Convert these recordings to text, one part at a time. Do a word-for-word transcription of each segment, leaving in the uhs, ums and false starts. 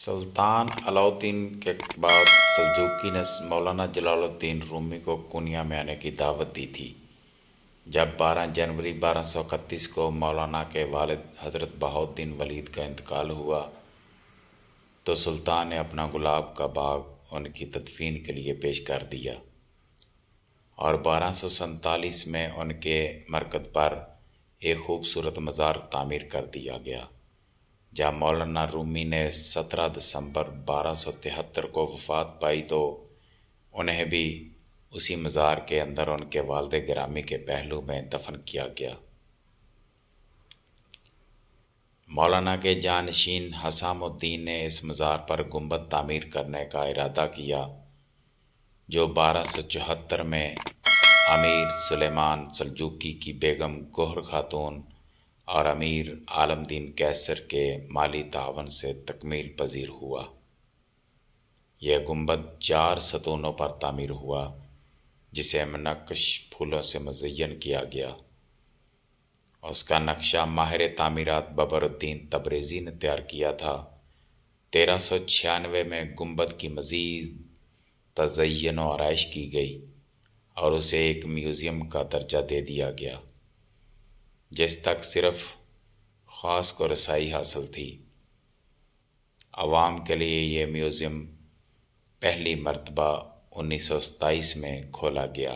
सुल्तान अलाउद्दीन के बाद सल्जूकी ने मौलाना जलालुद्दीन रूमी को कुनिया में आने की दावत दी थी। जब बारह जनवरी बारह सौ इकतीस को मौलाना के वालिद हज़रत बहाउद्दीन वलीद का इंतकाल हुआ तो सुल्तान ने अपना गुलाब का बाग उनकी तदफीन के लिए पेश कर दिया और बारह सौ सैंतालीस में उनके मरकज़ पर एक खूबसूरत मज़ार तामीर कर दिया गया, जब मौलाना रूमी ने सत्रह दिसंबर बारह सौ तिहत्तर को वफ़ात पाई तो उन्हें भी उसी मज़ार के अंदर उनके वालिद गिरामी के पहलू में दफन किया गया। मौलाना के जानशीन हसामुद्दीन ने इस मज़ार पर गुंबद तामीर करने का इरादा किया जो बारह सौ चौहत्तर में अमीर सुलेमान सल्जूकी की बेगम गोहर खातून और अमीर आलमदीन कैसर के माली तावन से तकमील पजीर हुआ। यह गुंबद चार सतूनों पर तामीर हुआ जिसे मनकश फूलों से मज़य्यन किया गया। उसका नक्शा माहिर तामीरात बबरुद्दीन तब्रेज़ी ने तैयार किया था। तेरह सौ छियानवे में गुंबद की मज़ीद तज़य्यन और आराइश की गई और उसे एक म्यूज़ियम का दर्जा दे दिया गया जिस तक सिर्फ ख़ास को रसाई हासिल थी। आवाम के लिए ये म्यूज़ियम पहली मरतबा उन्नीस सौ सताईस में खोला गया।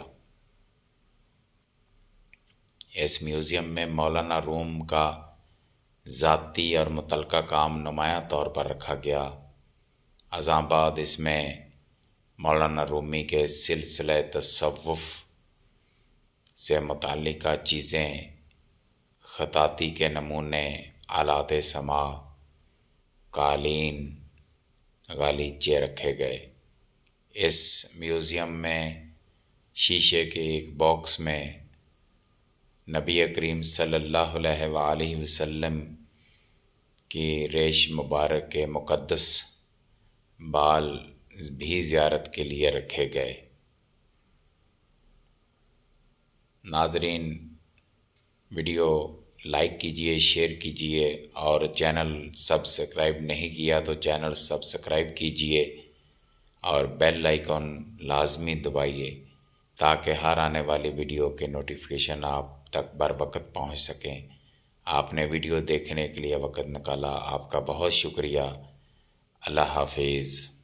इस म्यूज़ियम में मौलाना रूम का ज़ाती और मुतलका काम नुमाया तौर पर रखा गया। अजाबाद इसमें मौलाना रूमी के सिलसिले तसव्वुफ़ से मुतल्लिक़ा चीज़ें, खताती के नमूने, आलात समा, कालीन, गालीचे रखे गए। इस म्यूज़ियम में शीशे के एक बॉक्स में नबी करीम सल्लल्लाहु अलैहि वसल्लम की रेश मुबारक के मुक़द्दस बाल भी ज़ियारत के लिए रखे गए। नाज़रीन, वीडियो लाइक कीजिए, शेयर कीजिए और चैनल सब्सक्राइब नहीं किया तो चैनल सब्सक्राइब कीजिए और बेल आइकॉन लाजमी दबाइए ताकि हर आने वाली वीडियो के नोटिफिकेशन आप तक बर वक्त पहुँच सकें। आपने वीडियो देखने के लिए वक्त निकाला, आपका बहुत शुक्रिया। अल्लाह हाफिज़।